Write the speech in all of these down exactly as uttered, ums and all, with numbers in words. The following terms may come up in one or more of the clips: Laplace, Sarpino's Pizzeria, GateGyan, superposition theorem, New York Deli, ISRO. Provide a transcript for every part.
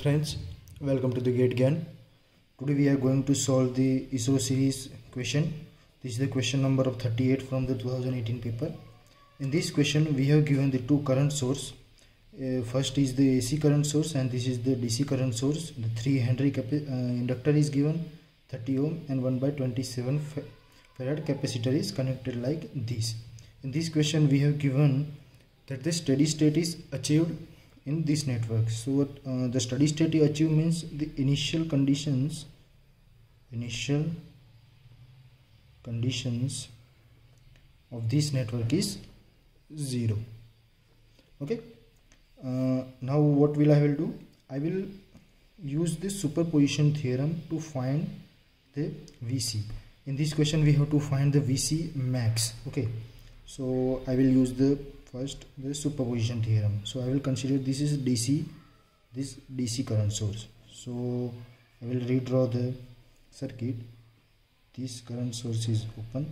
friends, welcome to the GateGyan. Today we are going to solve the ISRO series question. This is the question number of thirty-eight from the two thousand eighteen paper. In this question we have given the two current source. Uh, first is the A C current source and this is the D C current source. The three Henry uh, inductor is given, thirty ohm and one by twenty-seven farad capacitor is connected like this. In this question we have given that the steady state is achieved in this network. So what uh, the steady state achieved means the initial conditions initial conditions of this network is zero. Okay. Uh, now what will I will do? I will use this superposition theorem to find the V C. In this question we have to find the V C max. Okay, so I will use the first the superposition theorem. So I will consider this is D C, this D C current source. So I will redraw the circuit. This current source is open.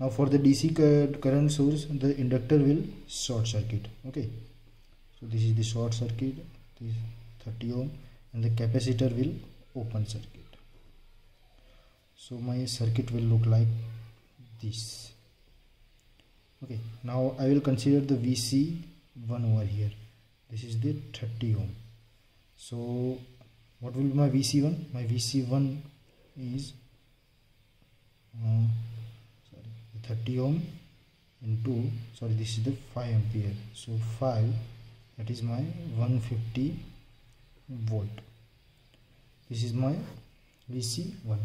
Now for the D C current source the inductor will short circuit. Okay. So this is the short circuit, this thirty ohm, and the capacitor will open circuit. So my circuit will look like this. Okay, now I will consider the V C one over here. This is the thirty ohm. So what will be my V C one? My V C one is uh, sorry, thirty ohm into, sorry, this is the five ampere. So five, that is my one hundred fifty volt. This is my V C one.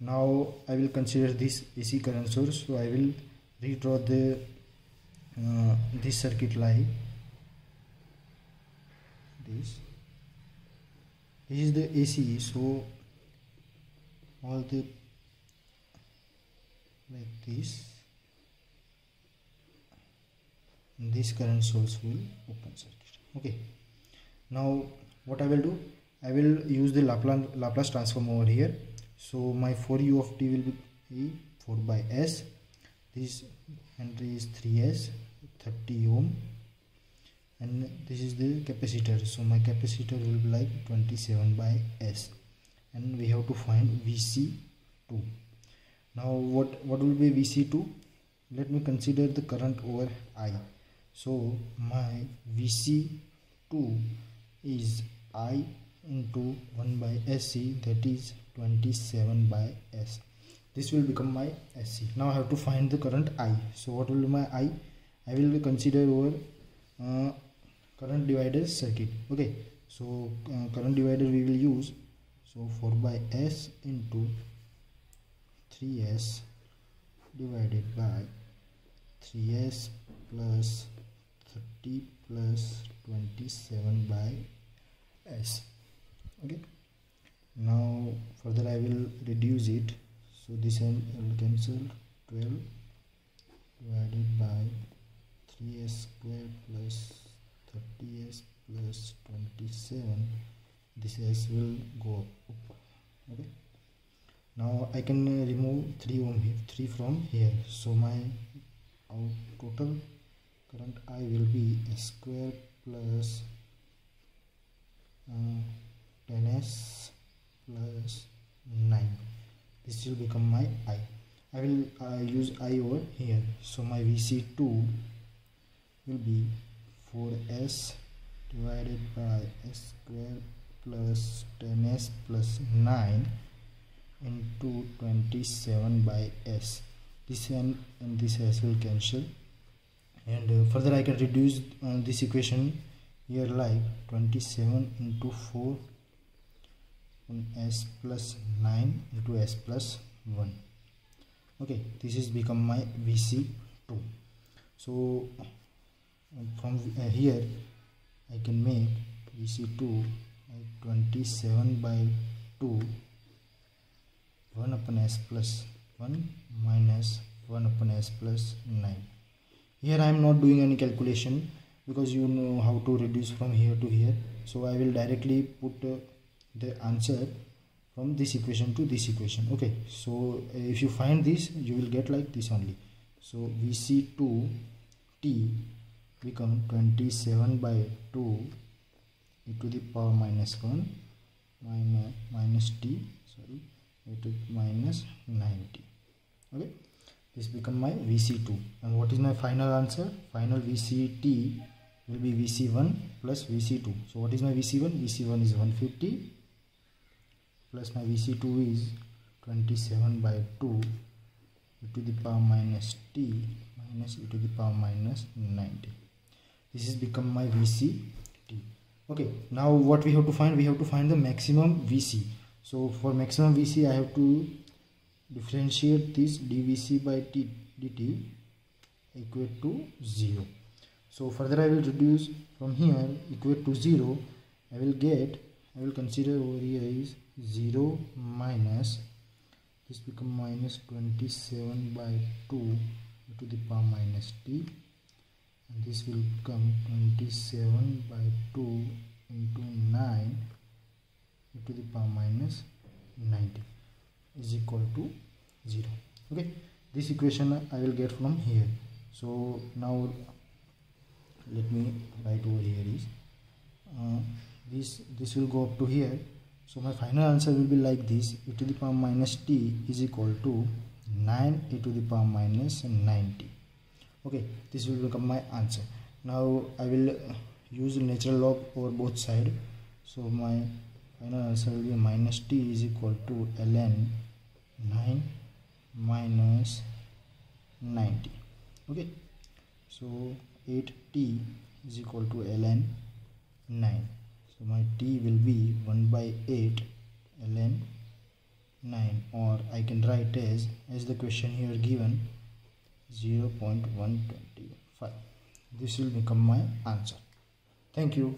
Now I will consider this A C current source. So I will redraw the uh, this circuit like this. This is the A C, so all the like this, and this current source will open circuit. Okay, now what I will do, I will use the Laplace, Laplace transform over here. So my four u of t will be four by s, this Henry is three s, thirty ohm, and this is the capacitor. So my capacitor will be like twenty-seven by s, and we have to find V C two. Now what, what will be V C two? Let me consider the current over I. So my V C two is I into one by S C, that is twenty-seven by S. This will become my S C. Now I have to find the current I. So what will be my I? I will consider over uh, current divider circuit. Okay, so uh, current divider we will use. So four by S into three S divided by three S plus thirty plus twenty-seven by s. Okay, now further I will reduce it, so this I will cancel, twelve divided by three s square plus thirty s plus twenty-seven, this s will go up. Okay, now I can remove three ohm here, three from here, so my out total current I will be s square plus uh, ten s plus nine. This will become my I. I will uh, use I over here. So my V C two will be four s divided by s square plus ten s plus nine into twenty-seven by s. This and, and this s will cancel. And uh, further I can reduce uh, this equation here like twenty-seven into four on s plus nine into s plus one. Okay, this is become my V C two. So from uh, here I can make V C two like twenty-seven by two, one upon s plus one minus one upon s plus nine. Here I am not doing any calculation because you know how to reduce from here to here. So I will directly put uh, the answer from this equation to this equation. Okay, so uh, if you find this you will get like this only. So V C two t become twenty-seven by two e to the power minus one minus, minus t sorry e to minus ninety. Okay, this become my V C two. And what is my final answer? Final V C T will be V C one plus V C two. So what is my V C one? V C one is one hundred fifty plus my V C two is twenty-seven by two e to the power minus t minus e to the power minus ninety. This is become my V C T. Okay, now what we have to find? We have to find the maximum V C. So for maximum V C, I have to differentiate this dvc by t dt equate to zero. So further I will reduce from here, equate to zero. I will get, I will consider over here is zero minus, this become minus twenty-seven by two to the power minus t, and this will become twenty-seven by two into nine to the power minus ninety is equal to zero. Okay, this equation I will get from here. So now let me write over here is uh, this this will go up to here. So my final answer will be like this: e to the power minus t is equal to nine e to the power minus ninety. Okay, this will become my answer. Now I will use natural log over both sides. So my final answer will be minus t is equal to ln nine minus ninety. Okay, so eight t is equal to ln nine. So my t will be one by eight ln nine, or I can write as as the question here given zero point one two five. This will become my answer. Thank you.